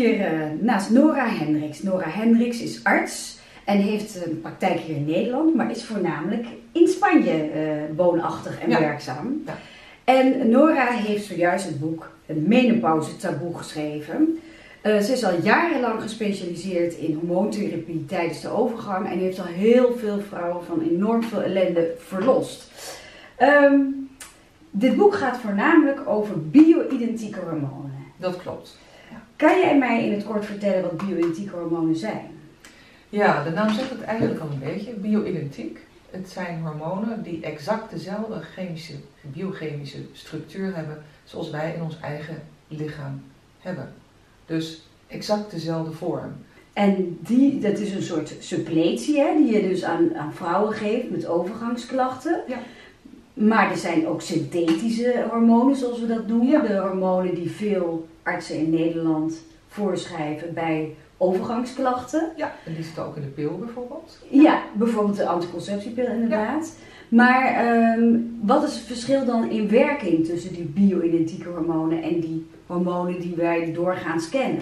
hier naast Nora Hendricks. Nora Hendricks is arts en heeft een praktijk hier in Nederland, maar is voornamelijk in Spanje woonachtig en werkzaam. Ja. En Nora heeft zojuist het boek Het Menopauze Taboe geschreven. Ze is al jarenlang gespecialiseerd in hormoontherapie tijdens de overgang en heeft al heel veel vrouwen van enorm veel ellende verlost. Dit boek gaat voornamelijk over bio-identieke hormonen. Dat klopt. Ja. Kan jij mij in het kort vertellen wat bio-identieke hormonen zijn? Ja, de naam zegt het eigenlijk al een beetje. Bio-identiek. Het zijn hormonen die exact dezelfde biochemische structuur hebben zoals wij in ons eigen lichaam hebben. Dus exact dezelfde vorm. En dat is een soort suppletie, hè, die je dus aan vrouwen geeft met overgangsklachten. Ja. Maar er zijn ook synthetische hormonen, zoals we dat noemen. Ja. De hormonen die veel artsen in Nederland voorschrijven bij overgangsklachten. Ja, en die zitten ook in de pil bijvoorbeeld. Ja, bijvoorbeeld de anticonceptiepil inderdaad. Ja. Maar wat is het verschil dan in werking tussen die bio-identieke hormonen en die hormonen die wij doorgaans kennen?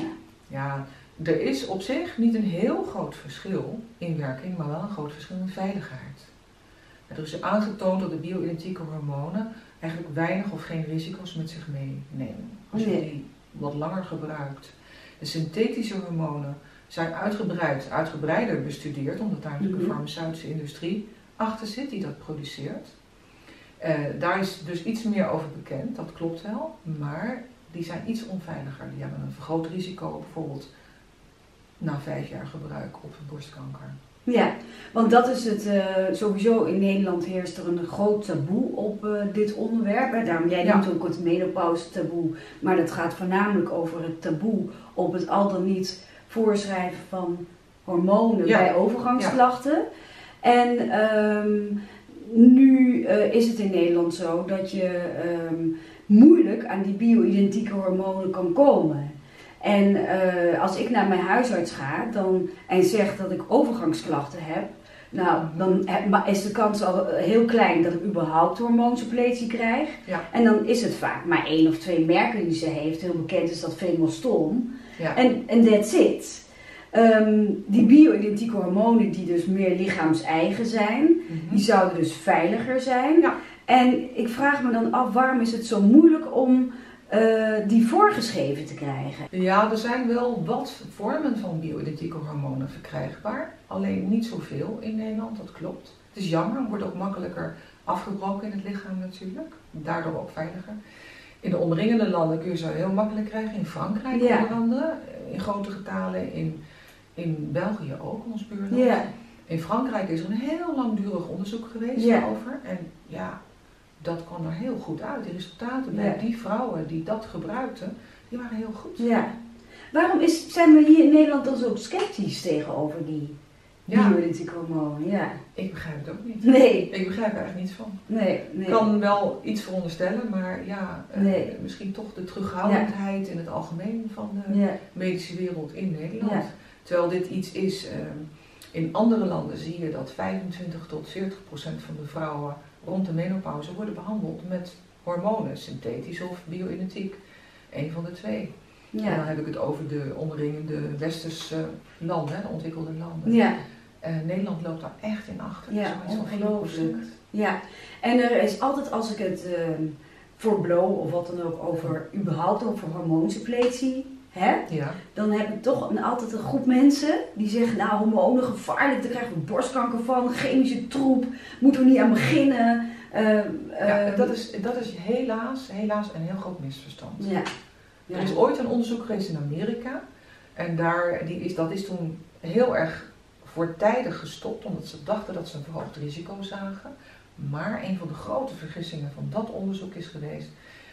Ja, er is op zich niet een heel groot verschil in werking, maar wel een groot verschil in veiligheid. Er is aangetoond dat de bio-identieke hormonen eigenlijk weinig of geen risico's met zich meenemen. Als je die wat langer gebruikt. De synthetische hormonen zijn uitgebreider bestudeerd, omdat daar natuurlijk de farmaceutische industrie achter zit die dat produceert. Daar is dus iets meer over bekend, dat klopt wel, maar die zijn iets onveiliger. Die hebben een vergroot risico, bijvoorbeeld na 5 jaar gebruik, op borstkanker. Ja, want dat is het, sowieso in Nederland heerst er een groot taboe op dit onderwerp. En daarom, jij noemt ook het menopauze taboe, maar dat gaat voornamelijk over het taboe op het al dan niet voorschrijven van hormonen bij overgangsklachten. Ja. En nu is het in Nederland zo dat je moeilijk aan die bio-identieke hormonen kan komen. En als ik naar mijn huisarts ga en zeg dat ik overgangsklachten heb, nou, dan is de kans al heel klein dat ik überhaupt hormoonsuppletie krijg. Ja. En dan is het vaak maar 1 of 2 merken die ze heeft. Heel bekend is dat veemostom. Ja. En that's it. Die bio-identieke hormonen die dus meer lichaams-eigen zijn, die zouden dus veiliger zijn. Ja. En ik vraag me dan af, waarom is het zo moeilijk om die voorgeschreven te krijgen? Ja, er zijn wel wat vormen van bio-identieke hormonen verkrijgbaar. Alleen niet zoveel in Nederland, dat klopt. Het is jammer, het wordt ook makkelijker afgebroken in het lichaam natuurlijk. Daardoor ook veiliger. In de omringende landen kun je ze heel makkelijk krijgen. In Frankrijk onder andere, in grote getalen, in België ook, ons buurland. Yeah. In Frankrijk is er een heel langdurig onderzoek geweest daarover. En ja, dat kwam er heel goed uit. De resultaten bij die vrouwen die dat gebruikten, die waren heel goed. Ja. Waarom zijn we hier in Nederland dan zo sceptisch tegenover die bio-identieke hormonen? Ja. Ik begrijp het ook niet. Nee. Ik begrijp er eigenlijk niets van. Nee, nee. Ik kan wel iets veronderstellen, maar ja, misschien toch de terughoudendheid in het algemeen van de medische wereld in Nederland. Ja. Terwijl dit iets is, in andere landen zie je dat 25 tot 40% van de vrouwen rond de menopauze worden behandeld met hormonen, synthetisch of bio-identiek. Eén van de twee. Ja. En dan heb ik het over de omringende westerse landen, de ontwikkelde landen. Ja. Nederland loopt daar echt in achter. Ja, ongelooflijk. Ja. En er is altijd, als ik het voor BLOW of wat dan ook überhaupt over hormoonsuppletie heb, dan heb ik toch altijd een groep mensen die zeggen, nou, hormonen gevaarlijk, daar krijgen we borstkanker van, chemische troep, moeten we niet aan beginnen. Dat is helaas een heel groot misverstand. Ja. Ja. Er is ooit een onderzoek geweest in Amerika en dat is toen heel erg voortijdig gestopt, omdat ze dachten dat ze een verhoogd risico zagen. Maar een van de grote vergissingen van dat onderzoek is geweest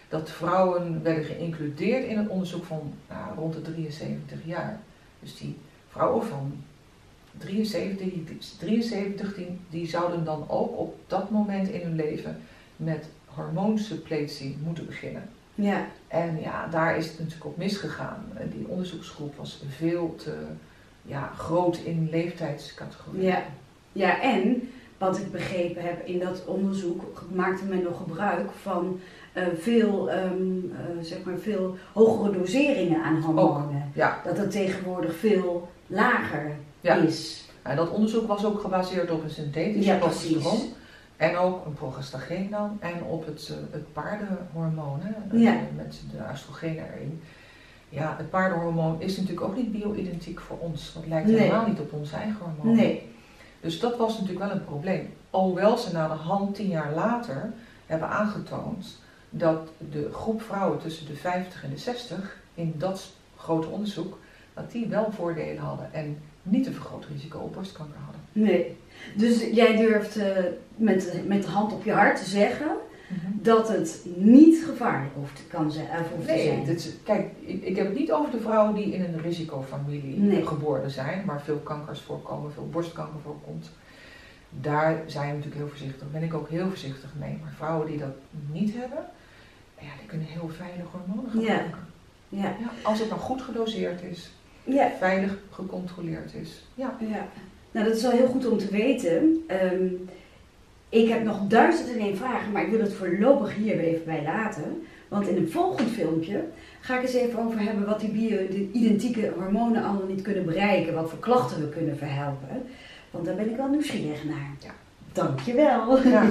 dat vrouwen werden geïncludeerd in het onderzoek van rond de 73 jaar. Dus die vrouwen van 73 die zouden dan ook op dat moment in hun leven met hormoonsuppletie moeten beginnen. Ja. En ja, daar is het natuurlijk op misgegaan. Die onderzoeksgroep was veel te groot in leeftijdscategorie. Ja, en wat ik begrepen heb in dat onderzoek, maakte men nog gebruik van veel hogere doseringen aan hormonen. Ja. Dat het tegenwoordig veel lager is. En dat onderzoek was ook gebaseerd op een synthetisch progesteron. En ook een progestageen dan. En op het paardenhormoon. Hè? Met de oestrogenen erin. Ja, het paardenhormoon is natuurlijk ook niet bio-identiek voor ons. Dat lijkt helemaal niet op ons eigen hormoon. Nee. Dus dat was natuurlijk wel een probleem. Alhoewel ze naderhand 10 jaar later hebben aangetoond dat de groep vrouwen tussen de 50 en de 60 in dat grote onderzoek, dat die wel voordelen hadden en niet een vergroot risico op borstkanker hadden. Nee, dus jij durft met de hand op je hart te zeggen dat het niet gevaarlijk hoeft te zijn. Kijk, ik heb het niet over de vrouwen die in een risicofamilie geboren zijn, waar veel kankers voorkomen, veel borstkanker voorkomt. Daar zijn we natuurlijk heel voorzichtig, ben ik ook heel voorzichtig mee. Maar vrouwen die dat niet hebben, die kunnen heel veilig hormonen gebruiken. Ja. Ja. Ja, als het dan goed gedoseerd is, veilig gecontroleerd is. Ja. Ja. Nou, dat is wel heel goed om te weten. Ik heb nog 1001 vragen, maar ik wil het voorlopig hier even bij laten. Want in een volgend filmpje ga ik eens even over hebben wat die bio-identieke hormonen allemaal niet kunnen bereiken. Wat voor klachten we kunnen verhelpen. Want daar ben ik wel nieuwsgierig naar. Ja. Dankjewel. Ja.